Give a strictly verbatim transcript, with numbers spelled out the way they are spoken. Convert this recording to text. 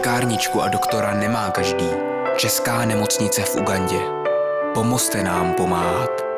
Lékárničku a doktora nemá každý. Česká nemocnice v Ugandě. Pomozte nám pomáhat.